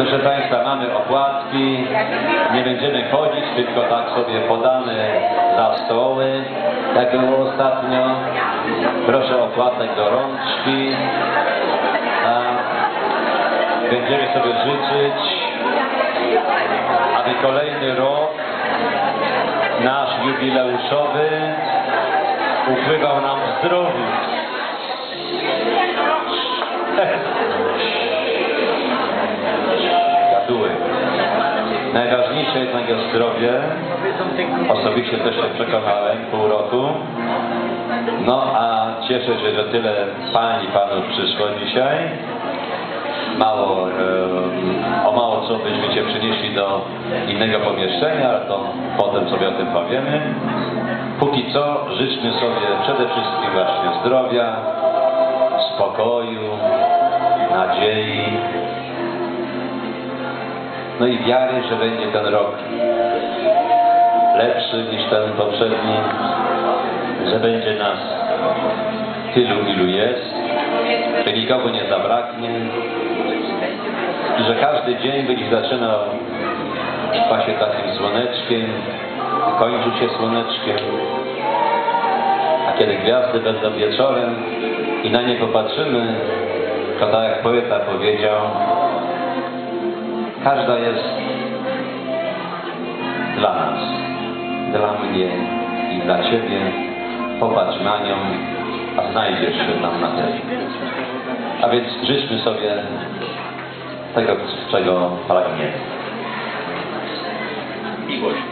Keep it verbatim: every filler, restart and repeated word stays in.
Proszę Państwa, mamy opłatki, nie będziemy chodzić, tylko tak sobie podamy za stoły, jak było ostatnio. Proszę opłatek do rączki. Będziemy sobie życzyć, aby kolejny rok, nasz jubileuszowy, upływał nam w zdrowiu. Najważniejsze jest na jego zdrowie. Osobiście też się przekonałem pół roku. No a cieszę się, że tyle pań i panów przyszło dzisiaj. Mało, e, o mało co byśmy cię przynieśli do innego pomieszczenia, ale to potem sobie o tym powiemy. Póki co życzmy sobie przede wszystkim właśnie zdrowia, spokoju, nadziei, no i wiary, że będzie ten rok lepszy niż ten poprzedni, że będzie nas tylu, ilu jest, że nikogo nie zabraknie i że każdy dzień będzie zaczynał właśnie takim słoneczkiem, kończy się słoneczkiem, a kiedy gwiazdy będą wieczorem i na nie popatrzymy, to tak jak poeta powiedział, każda jest dla nas, dla mnie i dla Ciebie. Popatrz na nią, a znajdziesz się nam na tej. A więc życzmy sobie tego, czego pragniemy. Miłość.